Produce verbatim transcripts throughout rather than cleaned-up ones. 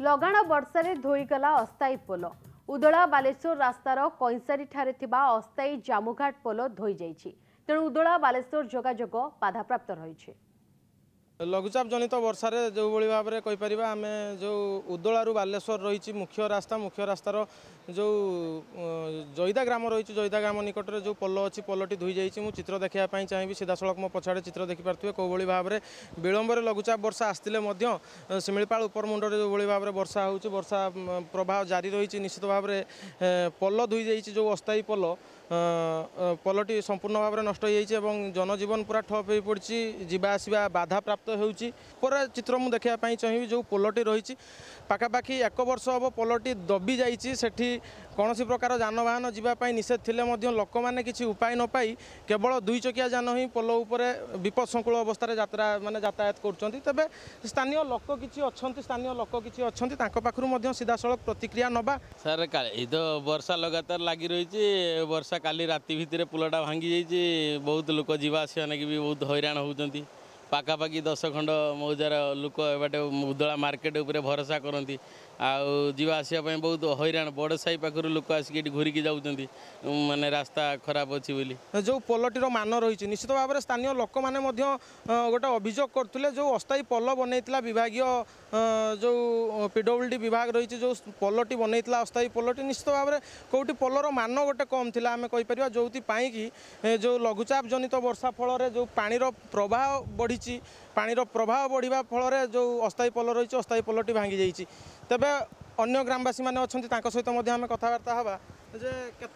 लगाण वर्षा धोईगला अस्थायी पोल। उदला बालेश्वर रास्तार कैंसारी ठारे थिबा अस्थायी जामुघाट पोल धोई जाइछि, तेणु उदला बालेश्वर जोगाजोग बाधाप्राप्त रही। लघुचाप जनित वर्षा जो भाई भाव में कहीपर आम जो उदलू बालेश्वर रही मुख्य रास्ता मुख्य रास्तार जो जईदा ग्राम रही जईदा ग्राम निकट में जो पोल अच्छी पोलटी धोई जाइए। मुझे चित्र देखापी चाहिए सीधासख मो पछाड़े चित्र देखिपे कौ भाई भाव में विलम्बर लघुचाप वर्षा आसते शिमिलपाल उपर मुंड जो भाई भाव में वर्षा हो वर्षा प्रभाव जारी रही। निश्चित भाव में पोल धोई जाइए जो अस्थायी पोल पोलटी संपूर्ण भाव में नष्ट जनजीवन पूरा ठप हो पड़ी, जावासवा बाधा प्राप्त होउची। चित्र मु देखा चाहिए जो पोलटी रही पाखापाखि एक वर्ष हम पोलटी दबी जाइए, सेठी कौन सी प्रकार जानवाहन जावाई निषेध थे लोक मैंने किसी उपाय न पाई केवल दुई चकिया जान ही पोल विपदसंकु अवस्था यात्रा माने यातायात कर। तेबे स्थानीय लोक किसी अच्छा स्थानीय लोक किसी अच्छा पाखु सीधासल प्रतिक्रिया ना। सर तो वर्षा लगातार लगी रही, वर्षा काली राति भितर पोलटा भांगी जाइए, बहुत लोक जावासवा लगी भी बहुत हैरान होती। पाखापाखि दस खंड मौजार लोक एबाटे उदला मार्केट उपर भरोसा करती आवासवाई बहुत हैरान बड़ साई पाखर लोक आसिक घूरिकी जाऊँगी माने रास्ता खराब अच्छी बोली जो पोलटीर मान रही। निश्चित भाव में स्थानीय लोक मैंने गोटे अभियोग करते जो अस्थायी पोल बनईता विभाग जो पीडब्ल्यूडी विभाग रही जो पोलटी बनईता अस्थायी पोलटी निश्चित भाव में कौटी पोलर मान गोटे कम थी आम कहीपर जो कि जो लघुचाप जनित वर्षा फल जो पानी प्रवाह बढ़ी पानी प्रभाव बढ़िया फल जो अस्थायी पोल रही अस्थायी पोलटी भांगी जाइए। तेबे अन्य ग्रामवासी मैंने अच्छा सहित आम कथबार्ता हाँ जे केत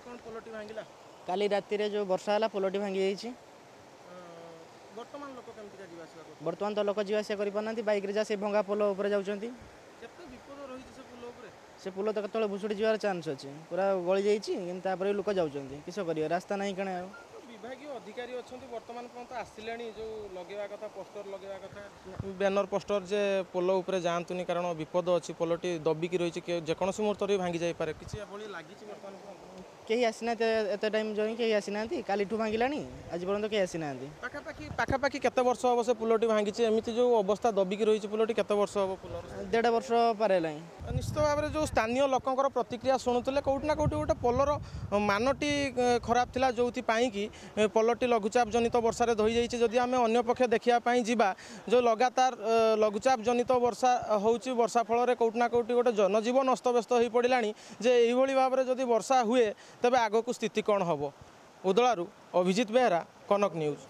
कौन पोलटी भांगा काली राति जो वर्षा है पोलटी भांगी जाइए। बर्तमान लोक कमी बर्तमान तो लोक जावास करना बैक से भंगा पोल जाती से पोल तो कतल भुशुड़ी जबार चान्स अच्छे पूरा गली जाइए लोक जाऊँगी किस कर रास्ता नहीं कणे विभाग अधिकारी अच्छा बर्तमान पर्यटन आसिले जो लगे कथा पोस्टर लगे कथा बैनर पोस्टर जे पोल उपर जातुनि कारण विपद अच्छी पोलटी दबिकी रही जेकोसी मुहूर्त भी भांगी जापे कि बर्तमान कहीं आसीना एत टाइम जो कहीं आसी ना काली भांगा आज पर्यटन कहीं आसी ना। पाखापाखि पाखापाखि केते वर्ष हम से पोलटी भांगी एमती जो अवस्था दबिकी रही पोलटी केते वर्ष हम पोल डेढ़ वर्ष पारे। निश्चित भाव में जो स्थानीय लोकंर प्रतिक्रिया शुणुते कौटिना कौटी गोटे पोलर मानटी खराब था जो कि पोलटी लघुचाप जनित वर्षा धोई जाइए। जदि आम अन्य पक्ष देखापी जावा जो लगातार लघुचाप जनित वर्षा होउची वर्षा फल कौटिना कौटी गोटे जनजीवन अस्तव्यस्त हो पड़ा जे यही भाव में जदि वर्षा हुए तेबे आगो को स्थिति कौन होबो। उदलारू अभिजीत बेहरा, कनक न्यूज।